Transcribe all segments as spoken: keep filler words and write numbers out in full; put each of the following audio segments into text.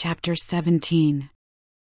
Chapter seventeen.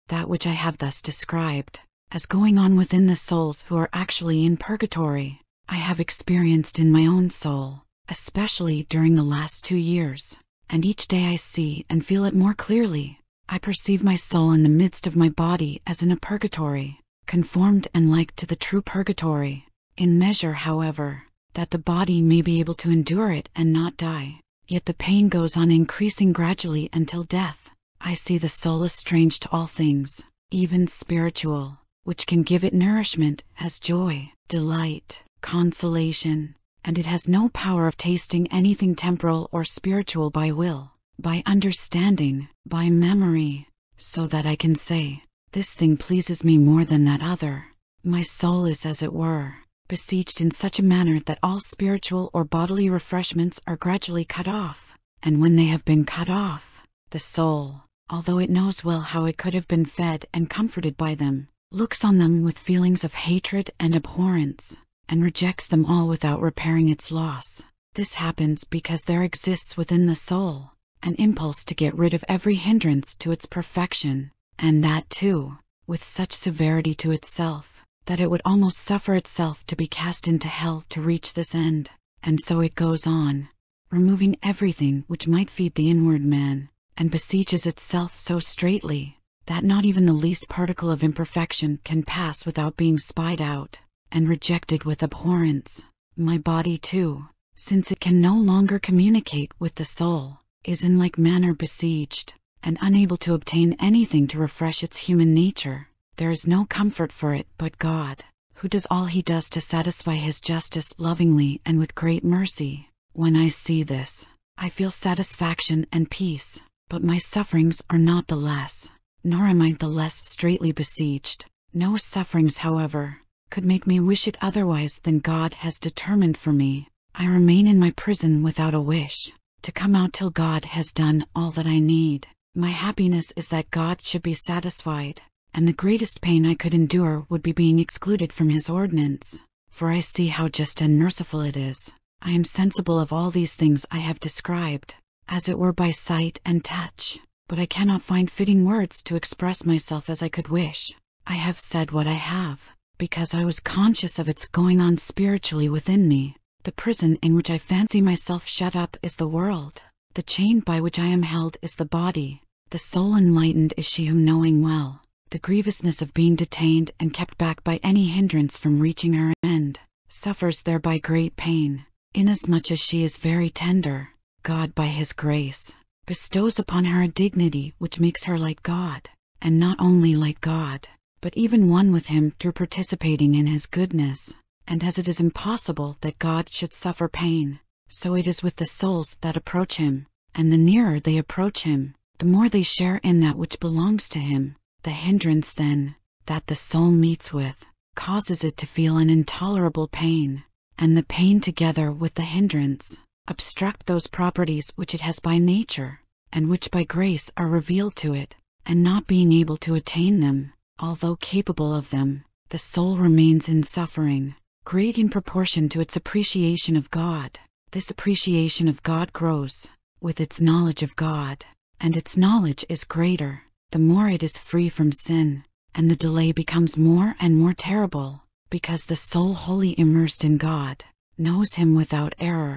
That which I have thus described as going on within the souls who are actually in purgatory, I have experienced in my own soul, especially during the last two years, and each day I see and feel it more clearly. I perceive my soul in the midst of my body as in a purgatory, conformed and like to the true purgatory, in measure, however, that the body may be able to endure it and not die, yet the pain goes on increasing gradually until death. I see the soul estranged to all things, even spiritual, which can give it nourishment as joy, delight, consolation, and it has no power of tasting anything temporal or spiritual by will, by understanding, by memory, so that I can say, this thing pleases me more than that other. My soul is, as it were, besieged in such a manner that all spiritual or bodily refreshments are gradually cut off, and when they have been cut off, the soul, although it knows well how it could have been fed and comforted by them, looks on them with feelings of hatred and abhorrence, and rejects them all without repairing its loss. This happens because there exists within the soul an impulse to get rid of every hindrance to its perfection, and that too, with such severity to itself, that it would almost suffer itself to be cast into hell to reach this end. And so it goes on, removing everything which might feed the inward man, and besieges itself so straitly, that not even the least particle of imperfection can pass without being spied out, and rejected with abhorrence. My body too, since it can no longer communicate with the soul, is in like manner besieged, and unable to obtain anything to refresh its human nature. There is no comfort for it but God, who does all he does to satisfy his justice lovingly and with great mercy. When I see this, I feel satisfaction and peace, but my sufferings are not the less, nor am I the less straitly besieged. No sufferings, however, could make me wish it otherwise than God has determined for me. I remain in my prison without a wish to come out till God has done all that I need. My happiness is that God should be satisfied, and the greatest pain I could endure would be being excluded from his ordinance, for I see how just and merciful it is. I am sensible of all these things I have described, as it were by sight and touch, but I cannot find fitting words to express myself as I could wish. I have said what I have, because I was conscious of its going on spiritually within me. The prison in which I fancy myself shut up is the world. The chain by which I am held is the body. The soul enlightened is she who, knowing well the grievousness of being detained and kept back by any hindrance from reaching her end, suffers thereby great pain, inasmuch as she is very tender. God, by his grace, bestows upon her a dignity which makes her like God, and not only like God, but even one with him through participating in his goodness. And as it is impossible that God should suffer pain, so it is with the souls that approach him, and the nearer they approach him, the more they share in that which belongs to him. The hindrance, then, that the soul meets with, causes it to feel an intolerable pain, and the pain together with the hindrance obstruct those properties which it has by nature, and which by grace are revealed to it, and not being able to attain them, although capable of them, the soul remains in suffering, great in proportion to its appreciation of God. This appreciation of God grows with its knowledge of God, and its knowledge is greater the more it is free from sin, and the delay becomes more and more terrible, because the soul wholly immersed in God knows him without error,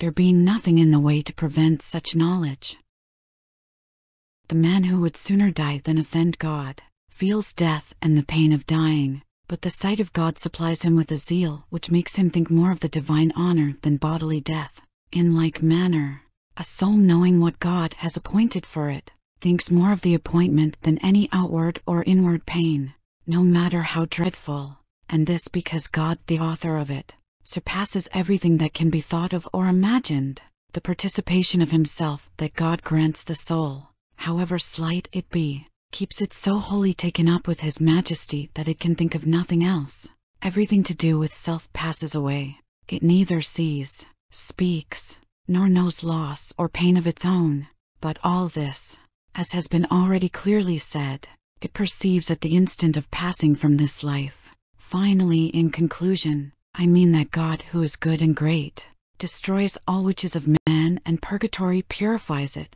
there being nothing in the way to prevent such knowledge. The man who would sooner die than offend God feels death and the pain of dying, but the sight of God supplies him with a zeal which makes him think more of the divine honor than bodily death. In like manner, a soul knowing what God has appointed for it, thinks more of the appointment than any outward or inward pain, no matter how dreadful, and this because God, the author of it, surpasses everything that can be thought of or imagined. The participation of himself that God grants the soul, however slight it be, keeps it so wholly taken up with his majesty that it can think of nothing else. Everything to do with self passes away. It neither sees, speaks, nor knows loss or pain of its own, but all this, as has been already clearly said, it perceives at the instant of passing from this life. Finally, in conclusion, I mean that God, who is good and great, destroys all which is of man, and purgatory purifies it,